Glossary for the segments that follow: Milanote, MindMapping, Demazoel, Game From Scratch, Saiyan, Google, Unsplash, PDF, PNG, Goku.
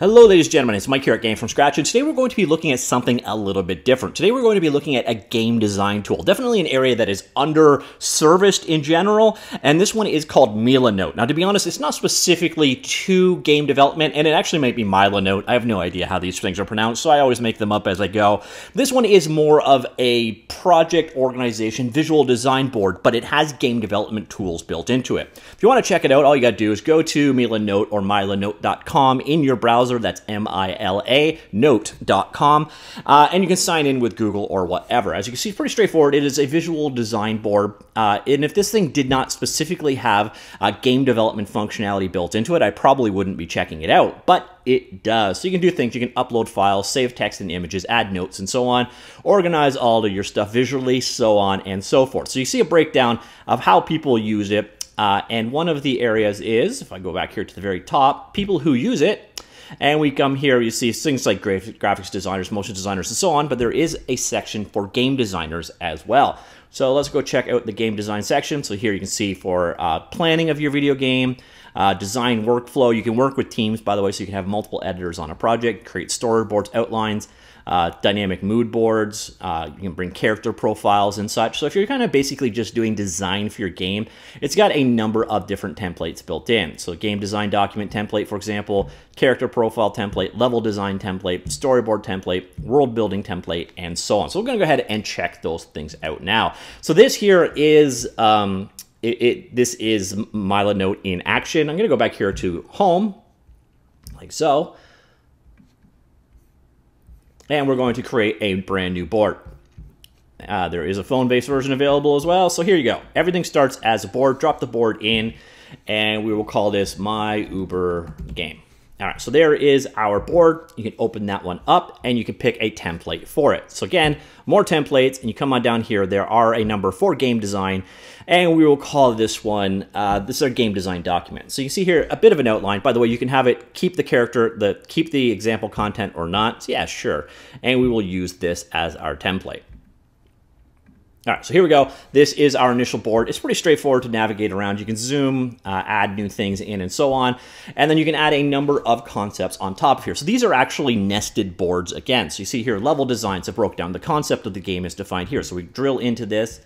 Hello ladies and gentlemen, it's Mike here at Game From Scratch, and today we're going to be looking at something a little bit different. Today we're going to be looking at a game design tool, definitely an area that is underserviced in general, and this one is called Milanote. Now to be honest, it's not specifically to game development, and it actually might be Milanote. I have no idea how these things are pronounced, so I always make them up as I go. This one is more of a project organization visual design board, but it has game development tools built into it. If you want to check it out, all you got to do is go to Milanote or milanote.com in your browser. That's milanote.com, and you can sign in with Google or whatever. As you can see, it's pretty straightforward. It is a visual design board, and if this thing did not specifically have game development functionality built into it, I probably wouldn't be checking it out, but it does. So you can do things. You can upload files, save text and images, add notes and so on, organize all of your stuff visually, so on and so forth. So you see a breakdown of how people use it, and one of the areas is, if I go back here to the very top, people who use it. And we come here, you see things like graphics designers, motion designers, and so on, but there is a section for game designers as well. So let's go check out the game design section. So here you can see for planning of your video game, design workflow. You can work with teams, by the way, so you can have multiple editors on a project, create storyboards, outlines, dynamic mood boards, you can bring character profiles and such. So if you're kind of basically just doing design for your game, it's got a number of different templates built in. So game design document template, for example, character profile template, level design template, storyboard template, world building template, and so on. So we're going to go ahead and check those things out now. So this here is... this is Milanote in action. I'm going to go back here to home, like so. And we're going to create a brand new board. There is a phone-based version available as well. So here you go. Everything starts as a board. Drop the board in, and we will call this My Uber Game. All right, so there is our board. You can open that one up, and you can pick a template for it. So again, more templates, and you come on down here. There are a number for game design, and we will call this one, this is our game design document. So you see here a bit of an outline. By the way, you can have it keep the character, keep the example content or not. So yeah, sure. And we will use this as our template. All right, so here we go. This is our initial board. It's pretty straightforward to navigate around. You can zoom, add new things in and so on. And then you can add a number of concepts on top of here. So these are actually nested boards again. So you see here level designs have broken down. The concept of the game is defined here. So we drill into this.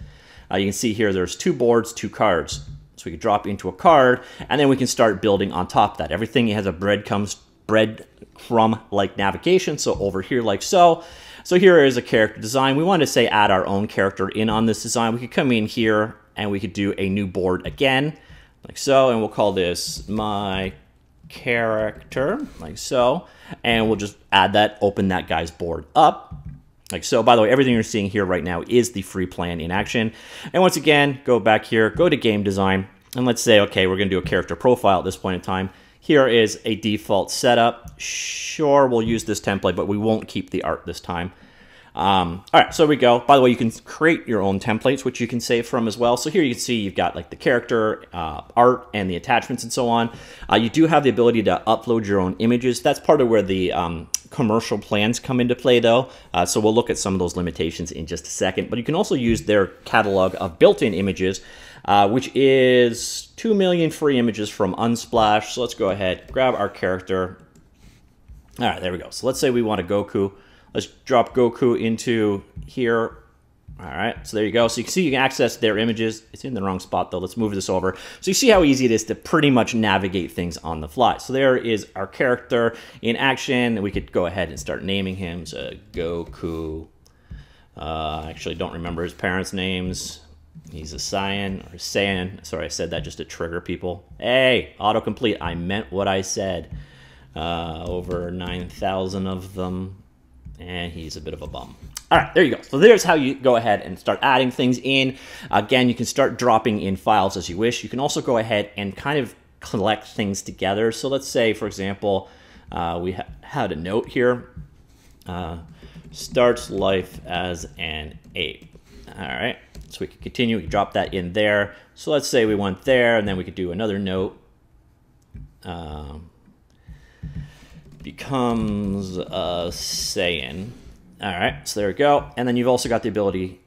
You can see here there's two boards, two cards. So we can drop into a card, and then we can start building on top of that. Everything has a breadcrumb-like navigation. So over here like so. So here is a character design. We want to say add our own character in on this design. We could come in here and we could do a new board again, like so, and we'll call this My Character, like so, and we'll just add that, open that guy's board up, like so. By the way, everything you're seeing here right now is the free plan in action. And once again, go back here, go to game design, and let's say, okay, we're going to do a character profile at this point in time. Here is a default setup. Sure, we'll use this template, but we won't keep the art this time. All right, so we go. By the way, you can create your own templates, which you can save from as well. So here you can see you've got like the character, art, and the attachments and so on. You do have the ability to upload your own images. That's part of where the commercial plans come into play, though. So we'll look at some of those limitations in just a second. But you can also use their catalog of built-in images, which is 2 million free images from Unsplash. So let's go ahead, grab our character. All right, there we go. So let's say we want a Goku. Let's drop Goku into here. All right, so there you go. So you can see you can access their images. It's in the wrong spot, though. Let's move this over. So you see how easy it is to pretty much navigate things on the fly. So there is our character in action. And we could go ahead and start naming him. So Goku. I actually don't remember his parents' names. He's a Saiyan or Saiyan. Sorry, I said that just to trigger people. Hey, autocomplete. I meant what I said. Over 9,000 of them. And he's a bit of a bum. All right, there you go. So there's how you go ahead and start adding things in. Again, you can start dropping in files as you wish. You can also go ahead and kind of collect things together. So let's say, for example, we had a note here. Starts life as an ape. All right, so we can continue. We can drop that in there. So let's say we went there, and then we could do another note. Becomes a Saiyan. All right, so there we go. And then you've also got the ability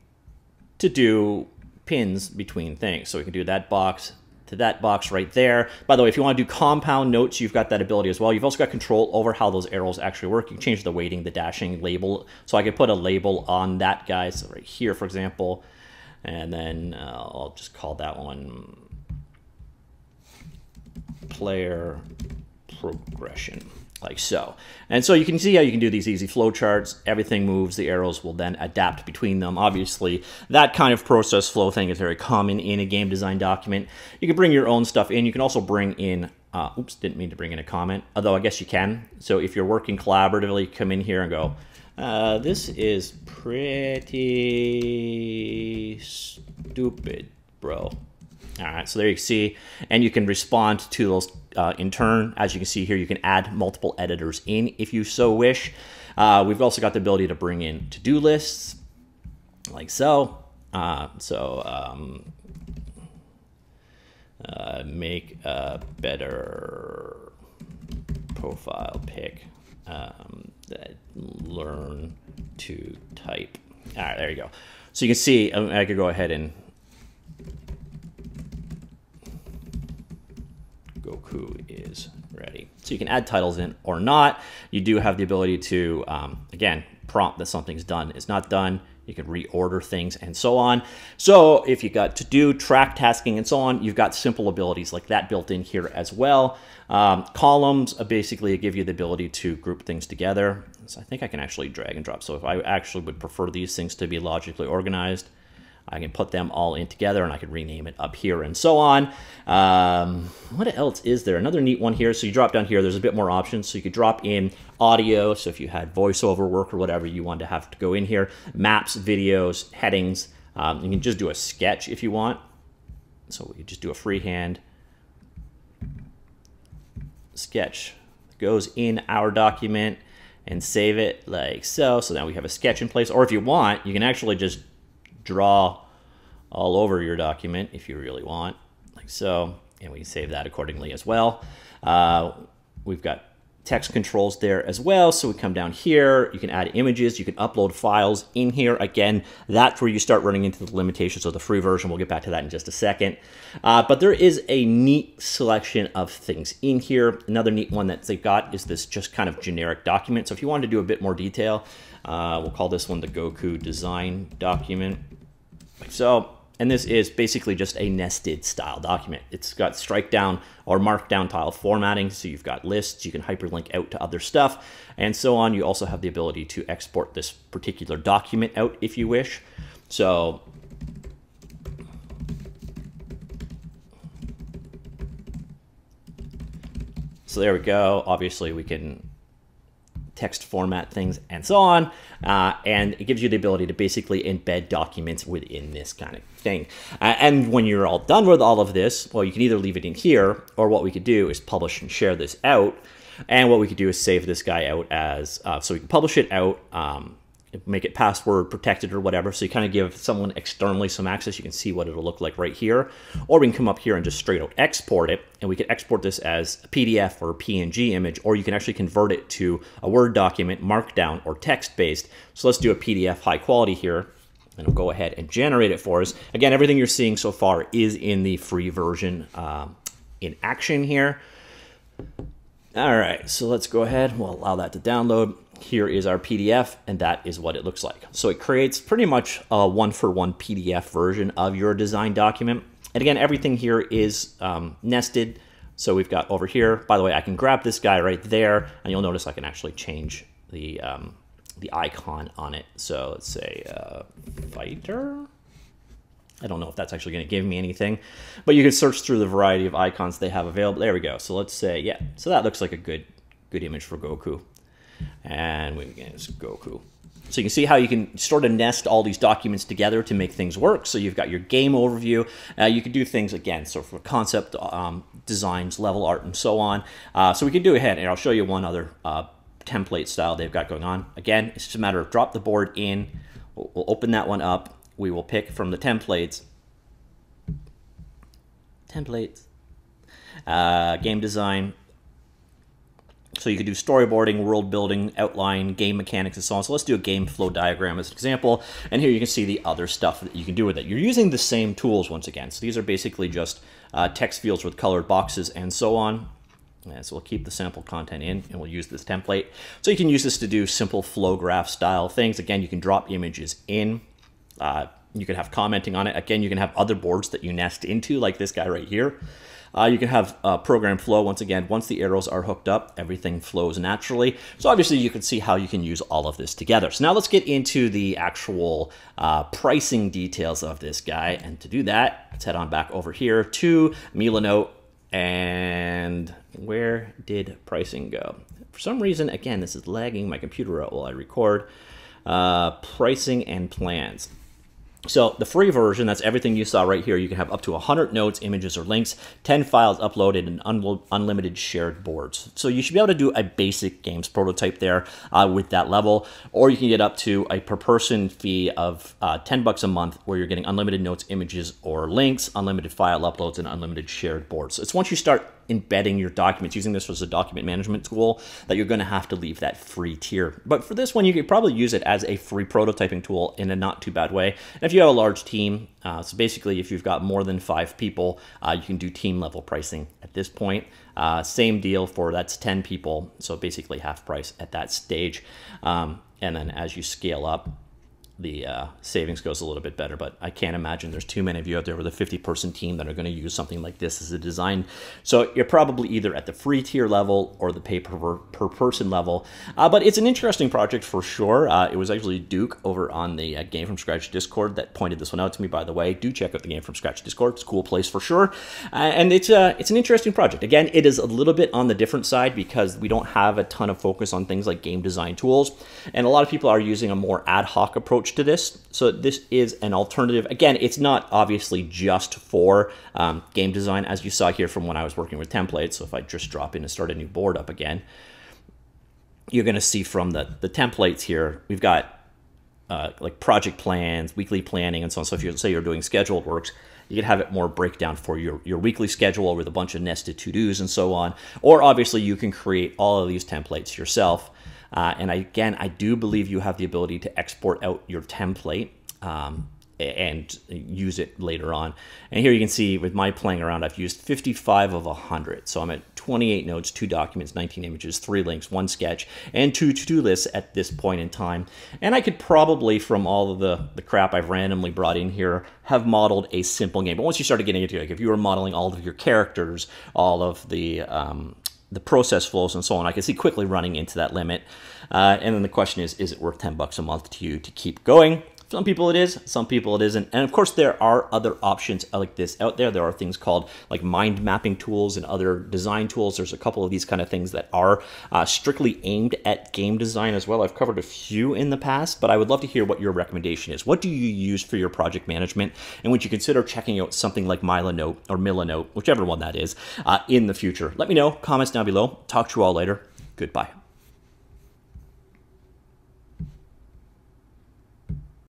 to do pins between things. So we can do that box, to that box right there. By the way, if you want to do compound notes, you've got that ability as well. You've also got control over how those arrows actually work. You can change the weighting, the dashing, label. So I could put a label on that guy, so right here, for example, and then I'll just call that one player progression, like so. And so you can see how you can do these easy flowcharts. Everything moves, the arrows will then adapt between them. Obviously, that kind of process flow thing is very common in a game design document. You can bring your own stuff in. You can also bring in, oops, didn't mean to bring in a comment, although I guess you can. So if you're working collaboratively, you come in here and go, this is pretty stupid, bro. All right, so there you see, and you can respond to those in turn. As you can see here, you can add multiple editors in if you so wish. We've also got the ability to bring in to-do lists, like so. Make a better profile pic, learn to type. All right, there you go. So you can see, I could go ahead and Goku is ready. So you can add titles in or not. You do have the ability to, again, prompt that something's done, it's not done. You can reorder things and so on. So if you got to do track tasking and so on, you've got simple abilities like that built in here as well. Columns basically give you the ability to group things together. So I think I can actually drag and drop. So if I actually would prefer these things to be logically organized, I can put them all in together and I can rename it up here and so on. What else is there? Another neat one here. So you drop down here, there's a bit more options. So you could drop in audio. So if you had voiceover work or whatever you wanted to have to go in here, maps, videos, headings. You can just do a sketch if you want. So we just do a freehand sketch. It goes in our document and save it like so. So now we have a sketch in place. Or if you want, you can actually just draw all over your document if you really want, like so, and we can save that accordingly as well. We've got text controls there as well. So we come down here, you can add images, you can upload files in here. Again, that's where you start running into the limitations of the free version. We'll get back to that in just a second. But there is a neat selection of things in here. Another neat one that they've got is this just kind of generic document. So if you wanted to do a bit more detail, we'll call this one the Goku design document. So, and this is basically just a nested style document. It's got strike down or markdown tile formatting. So you've got lists, you can hyperlink out to other stuff and so on. You also have the ability to export this particular document out if you wish. So there we go. Obviously we can text format things and so on. And it gives you the ability to basically embed documents within this kind of thing. And when you're all done with all of this, well, you can either leave it in here or what we could do is publish and share this out. And what we could do is save this guy out as, so we can publish it out, make it password protected or whatever. So you kind of give someone externally some access. You can see what it'll look like right here. Or we can come up here and just straight out export it. And we can export this as a PDF or a PNG image, or you can actually convert it to a Word document, markdown or text-based. So let's do a PDF high quality here. And it'll go ahead and generate it for us. Again, everything you're seeing so far is in the free version in action here. All right, so let's go ahead. We'll allow that to download. Here is our PDF, and that is what it looks like. So it creates pretty much a one-for-one PDF version of your design document. And again, everything here is nested. So we've got over here, by the way, I can grab this guy right there, and you'll notice I can actually change the icon on it. So let's say fighter. I don't know if that's actually going to give me anything, but you can search through the variety of icons they have available. There we go. So let's say, yeah, so that looks like a good image for Goku. And we can just Goku. So you can see how you can sort of nest all these documents together to make things work. So you've got your game overview. You can do things, again, so for concept designs, level art, and so on. So we can do ahead, and I'll show you one other template style they've got going on. Again, it's just a matter of drop the board in. We'll open that one up. We will pick from the templates. Game design. So you could do storyboarding, world building, outline, game mechanics, and so on. So let's do a game flow diagram as an example. And here you can see the other stuff that you can do with it. You're using the same tools once again. So these are basically just text fields with colored boxes and so on. Yeah, so we'll keep the sample content in and we'll use this template. So you can use this to do simple flow graph style things. Again, you can drop images in. You can have commenting on it. Again, you can have other boards that you nest into, like this guy right here. You can have program flow. Once again, once the arrows are hooked up, everything flows naturally. So obviously you can see how you can use all of this together. So now let's get into the actual pricing details of this guy. And to do that, let's head on back over here to Milanote. And where did pricing go? For some reason, again, this is lagging my computer out while I record. Pricing and plans. So the free version, that's everything you saw right here. You can have up to 100 notes, images, or links, 10 files uploaded, and unlimited shared boards. So you should be able to do a basic games prototype there with that level, or you can get up to a per person fee of $10 a month where you're getting unlimited notes, images, or links, unlimited file uploads, and unlimited shared boards. So it's once you start embedding your documents, using this as a document management tool, that you're going to have to leave that free tier. But for this one, you could probably use it as a free prototyping tool in a not too bad way. And if you have a large team, so basically if you've got more than 5 people, you can do team level pricing at this point. Same deal for that's 10 people, so basically half price at that stage. And then as you scale up, the savings goes a little bit better, but I can't imagine there's too many of you out there with a 50-person team that are going to use something like this as a design. So you're probably either at the free tier level or the pay per person level. But it's an interesting project for sure. It was actually Duke over on the Game From Scratch Discord that pointed this one out to me, by the way. Do check out the Game From Scratch Discord. It's a cool place for sure. And it's an interesting project. Again, it is a little bit on the different side because we don't have a ton of focus on things like game design tools. And a lot of people are using a more ad hoc approach to this. So this is an alternative. Again, it's not obviously just for game design, as you saw here from when I was working with templates. So if I just drop in and start a new board up again, you're going to see from the templates here, we've got like project plans, weekly planning, and so on. So if you say you're doing scheduled works, you can have it more breakdown for your weekly schedule with a bunch of nested to-dos and so on. Or obviously you can create all of these templates yourself. And again, I do believe you have the ability to export out your template and use it later on. And here you can see with my playing around, I've used 55 of 100. So I'm at 28 notes, 2 documents, 19 images, 3 links, 1 sketch, and 2 to-do lists at this point in time. And I could probably, from all of the crap I've randomly brought in here, have modeled a simple game. But once you started getting into it, like if you were modeling all of your characters, all of the process flows and so on, I can see quickly running into that limit. And then the question is it worth $10 a month to you to keep going? Some people it is, some people it isn't. And of course, there are other options like this out there. There are things called like mind mapping tools and other design tools. There's a couple of these kind of things that are strictly aimed at game design as well. I've covered a few in the past, but I would love to hear what your recommendation is. What do you use for your project management? And would you consider checking out something like Milanote or Milanote, whichever one that is, in the future? Let me know, comments down below. Talk to you all later. Goodbye.